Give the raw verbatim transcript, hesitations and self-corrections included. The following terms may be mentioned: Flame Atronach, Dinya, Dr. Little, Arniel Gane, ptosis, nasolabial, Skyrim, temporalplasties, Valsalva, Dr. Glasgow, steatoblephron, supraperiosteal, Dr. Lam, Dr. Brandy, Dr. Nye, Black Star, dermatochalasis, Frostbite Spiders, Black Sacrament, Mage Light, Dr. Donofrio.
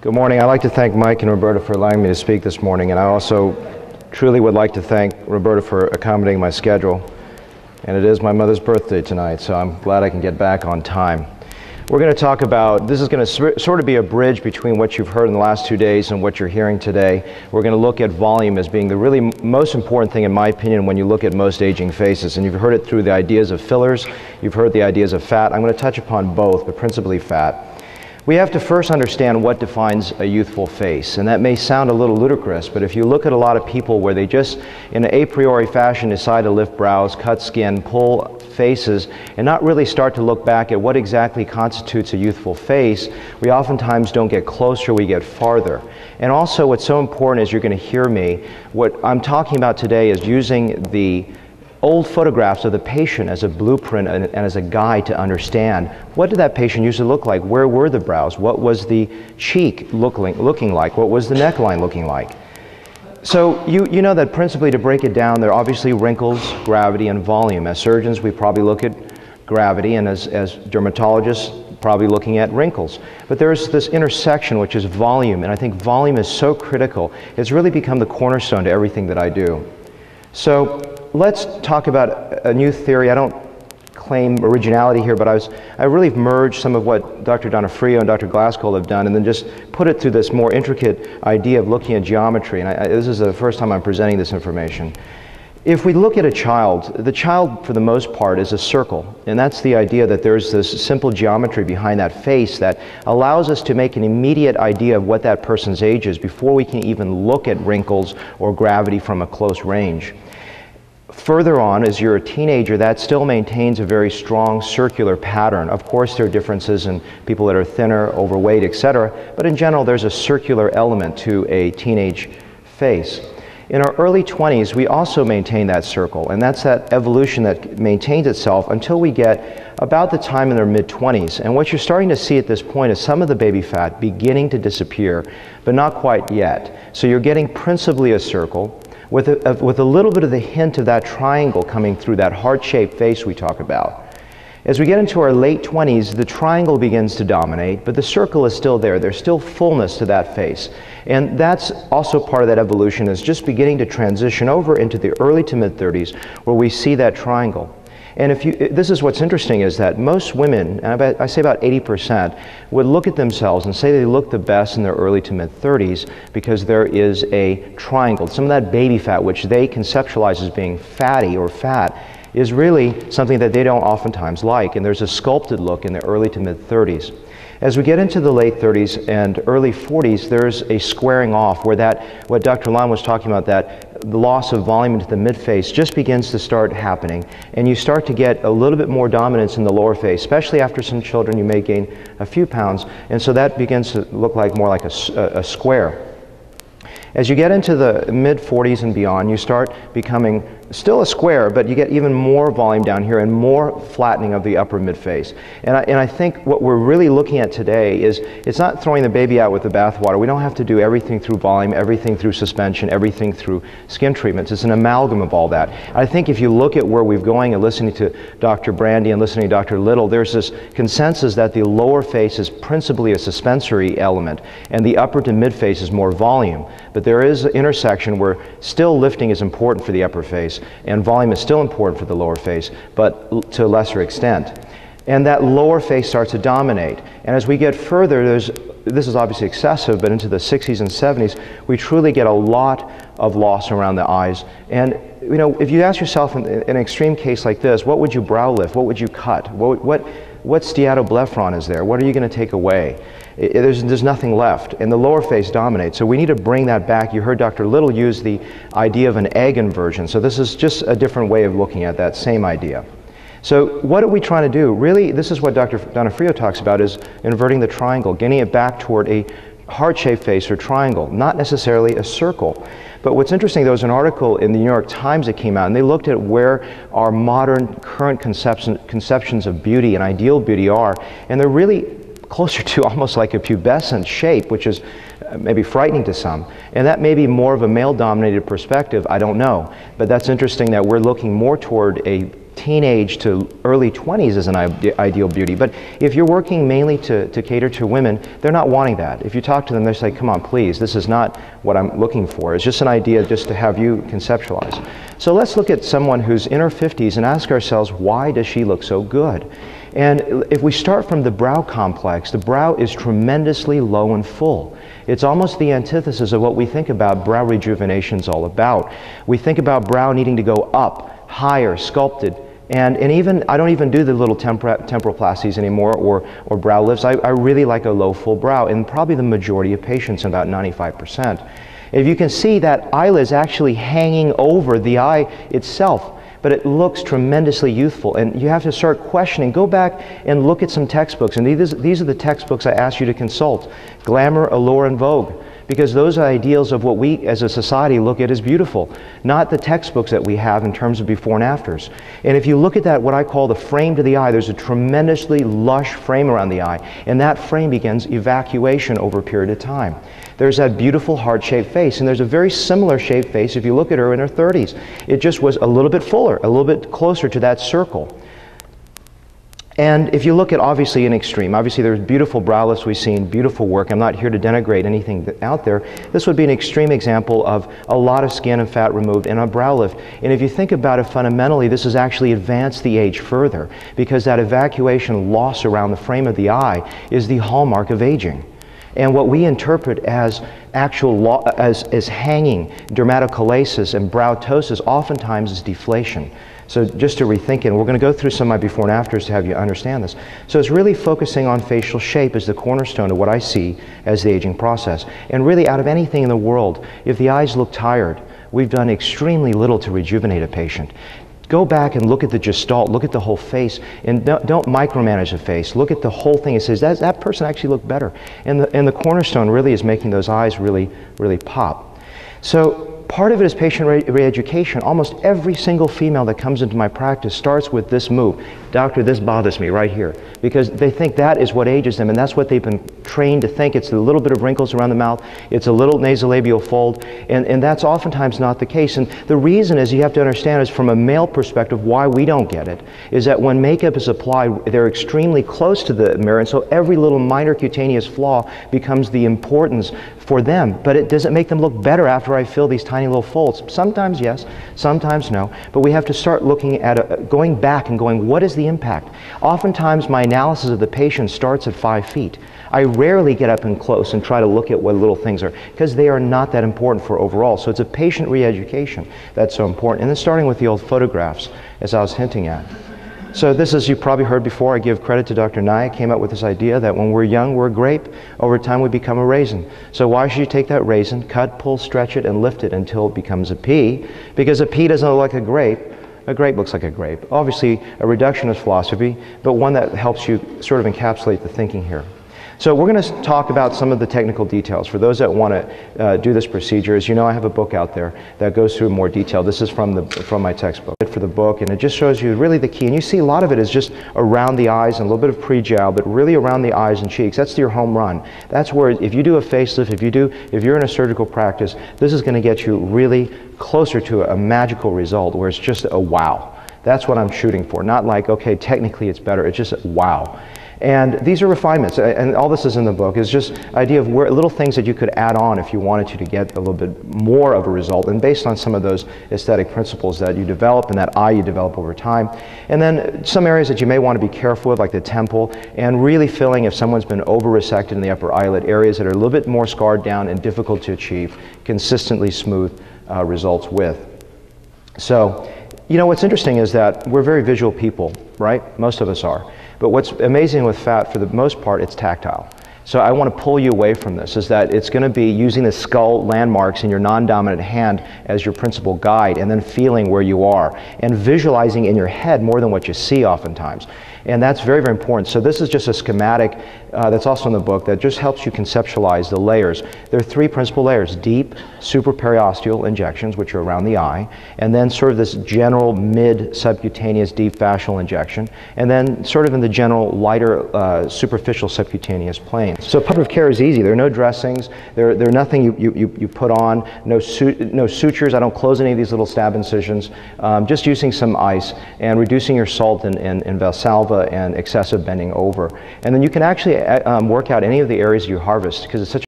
Good morning. I'd like to thank Mike and Roberta for allowing me to speak this morning, and I also truly would like to thank Roberta for accommodating my schedule. And it is my mother's birthday tonight, so I'm glad I can get back on time. We're going to talk about, this is going to sort of be a bridge between what you've heard in the last two days and what you're hearing today. We're going to look at volume as being the really most important thing, in my opinion, when you look at most aging faces. And you've heard it through the ideas of fillers, you've heard the ideas of fat. I'm going to touch upon both, but principally fat. We have to first understand what defines a youthful face, and that may sound a little ludicrous, but if you look at a lot of people where they just, in an a priori fashion, decide to lift brows, cut skin, pull faces, and not really start to look back at what exactly constitutes a youthful face, we oftentimes don't get closer, we get farther. And also what's so important is, you're going to hear me, what I'm talking about today is using the old photographs of the patient as a blueprint and, and as a guide to understand, what did that patient used to look like? Where were the brows? What was the cheek looking, looking like? What was the neckline looking like? So you, you know that principally, to break it down, there are obviously wrinkles, gravity, and volume. As surgeons, we probably look at gravity, and as, as dermatologists, probably looking at wrinkles. But there's this intersection, which is volume, and I think volume is so critical. It's really become the cornerstone to everything that I do. So let's talk about a new theory. I don't claim originality here, but I was, I really merged some of what Doctor Donofrio and Doctor Glasgow have done, and then just put it through this more intricate idea of looking at geometry. And I, I, this is the first time I'm presenting this information. If we look at a child, the child for the most part is a circle, and that's the idea that there's this simple geometry behind that face that allows us to make an immediate idea of what that person's age is before we can even look at wrinkles or gravity from a close range. Further on, as you're a teenager, that still maintains a very strong circular pattern. Of course, there are differences in people that are thinner, overweight, et cetera, but in general, there's a circular element to a teenage face. In our early twenties, we also maintain that circle, and that's that evolution that maintains itself until we get about the time in their mid twenties. And what you're starting to see at this point is some of the baby fat beginning to disappear, but not quite yet. So you're getting principally a circle, With a, with a little bit of the hint of that triangle coming through that heart-shaped face we talk about. As we get into our late twenties, the triangle begins to dominate, but the circle is still there. There's still fullness to that face. And that's also part of that evolution, is just beginning to transition over into the early to mid thirties, where we see that triangle. And if you, this is what's interesting, is that most women, and I say about eighty percent, would look at themselves and say they look the best in their early to mid thirties, because there is a triangle. Some of that baby fat, which they conceptualize as being fatty or fat, is really something that they don't oftentimes like, and there's a sculpted look in the early to mid thirties. As we get into the late thirties and early forties, there's a squaring off where that, what Doctor Lam was talking about, that the loss of volume into the midface just begins to start happening, and you start to get a little bit more dominance in the lower face, especially after some children. You may gain a few pounds, and so that begins to look like more like a, a square. As you get into the mid forties and beyond, you start becoming still a square, but you get even more volume down here and more flattening of the upper midface. And I, and I think what we're really looking at today is, it's not throwing the baby out with the bathwater. We don't have to do everything through volume, everything through suspension, everything through skin treatments. It's an amalgam of all that. I think if you look at where we're going and listening to Doctor Brandy and listening to Doctor Little, there's this consensus that the lower face is principally a suspensory element, and the upper to midface is more volume. But there is an intersection where still lifting is important for the upper face, and volume is still important for the lower face, but to a lesser extent. And that lower face starts to dominate. And as we get further, there's, this is obviously excessive, but into the sixties and seventies, we truly get a lot of loss around the eyes. And you know, if you ask yourself in, in an extreme case like this, what would you brow lift? What would you cut? What, what, what steatoblephron is there? What are you going to take away? It, there's, there's nothing left, and the lower face dominates. So we need to bring that back. You heard Doctor Little use the idea of an egg inversion. So this is just a different way of looking at that same idea. So what are we trying to do? Really, this is what Doctor Donofrio talks about, is inverting the triangle, getting it back toward a heart-shaped face or triangle, not necessarily a circle. But what's interesting, there was an article in the New York Times that came out, and they looked at where our modern current conception, conceptions of beauty and ideal beauty are, and they're really closer to almost like a pubescent shape, which is maybe frightening to some. And that may be more of a male-dominated perspective, I don't know. But that's interesting that we're looking more toward a teenage to early twenties is an ideal beauty. But if you're working mainly to, to cater to women, they're not wanting that. If you talk to them, they're saying, come on, please, this is not what I'm looking for. It's just an idea just to have you conceptualize. So let's look at someone who's in her fifties and ask ourselves, why does she look so good? And if we start from the brow complex, the brow is tremendously low and full. It's almost the antithesis of what we think about brow rejuvenation is all about. We think about brow needing to go up, higher, sculpted. And, and even, I don't even do the little tempor temporalplasties anymore or, or brow lifts. I, I really like a low full brow in probably the majority of patients, about ninety-five percent. If you can see, that eyelid is actually hanging over the eye itself, but it looks tremendously youthful, and you have to start questioning. Go back and look at some textbooks, and these, these are the textbooks I asked you to consult. Glamour, Allure, and Vogue, because those are ideals of what we as a society look at as beautiful, not the textbooks that we have in terms of before and afters. And if you look at that, what I call the frame to the eye, there's a tremendously lush frame around the eye, and that frame begins evacuation over a period of time. There's that beautiful heart-shaped face, and there's a very similar shaped face if you look at her in her thirties. It just was a little bit fuller, a little bit closer to that circle. And if you look at, obviously, an extreme, obviously there's beautiful brow lifts we've seen, beautiful work. I'm not here to denigrate anything that, out there. This would be an extreme example of a lot of skin and fat removed and a brow lift. And if you think about it fundamentally, this has actually advanced the age further, because that evacuation loss around the frame of the eye is the hallmark of aging. And what we interpret as actual law, as, as hanging, dermatochalasis, and brow ptosis oftentimes is deflation. So just to rethink it, and we're going to go through some of my before and afters to have you understand this. So it's really focusing on facial shape as the cornerstone of what I see as the aging process. And really, out of anything in the world, if the eyes look tired, we've done extremely little to rejuvenate a patient. Go back and look at the gestalt, look at the whole face, and don't, don't micromanage the face. Look at the whole thing and says, that, that person actually looked better. And the, and the cornerstone really is making those eyes really, really pop. So part of it is patient re-education. Almost every single female that comes into my practice starts with this move. Doctor, this bothers me right here. Because they think that is what ages them, and that's what they've been trained to think. It's a little bit of wrinkles around the mouth, it's a little nasolabial fold, and, and that's oftentimes not the case. And the reason is, you have to understand, is from a male perspective why we don't get it, is that when makeup is applied, they're extremely close to the mirror, and so every little minor cutaneous flaw becomes the importance for them. But it doesn't make them look better after I fill these tiny little folds. Sometimes yes, sometimes no, but we have to start looking at a, going back and going, what is the impact? Oftentimes my analysis of the patient starts at five feet. I rarely get up and close and try to look at what little things are, because they are not that important for overall. So it's a patient re-education that's so important. And then starting with the old photographs, as I was hinting at. So this, as you probably heard before, I give credit to Doctor Nye, came up with this idea that when we're young, we're a grape. Over time, we become a raisin. So why should you take that raisin, cut, pull, stretch it, and lift it until it becomes a pea? Because a pea doesn't look like a grape. A grape looks like a grape. Obviously, a reductionist philosophy, but one that helps you sort of encapsulate the thinking here. So we're going to talk about some of the technical details. For those that want to uh, do this procedure, as you know, I have a book out there that goes through more detail. This is from, the, from my textbook for the book, and it just shows you really the key. And you see a lot of it is just around the eyes and a little bit of pre-jowl, but really around the eyes and cheeks. That's your home run. That's where, if you do a facelift, if, you do, if you're in a surgical practice, this is going to get you really closer to a, a magical result where it's just a wow. That's what I'm shooting for. Not like, okay, technically it's better. It's just a wow. And these are refinements, and all this is in the book, is just idea of where, little things that you could add on if you wanted to to get a little bit more of a result, and based on some of those aesthetic principles that you develop and that eye you develop over time. And then some areas that you may want to be careful with, like the temple, and really filling if someone's been over-resected in the upper eyelid, areas that are a little bit more scarred down and difficult to achieve consistently smooth uh, results with. So, you know, what's interesting is that we're very visual people, right? Most of us are. But what's amazing with fat, for the most part, it's tactile. So I want to pull you away from this, is that it's going to be using the skull landmarks in your non-dominant hand as your principal guide, and then feeling where you are, and visualizing in your head more than what you see oftentimes. And that's very, very important. So this is just a schematic uh, that's also in the book that just helps you conceptualize the layers. There are three principal layers: deep supraperiosteal injections, which are around the eye, and then sort of this general mid subcutaneous deep fascial injection, and then sort of in the general lighter uh, superficial subcutaneous plane. So palliative care is easy. There are no dressings. There, there are nothing you, you, you put on, no, su no sutures. I don't close any of these little stab incisions. Um, just using some ice and reducing your salt and, and, and Valsalva and excessive bending over. And then you can actually um, work out any of the areas you harvest because it's such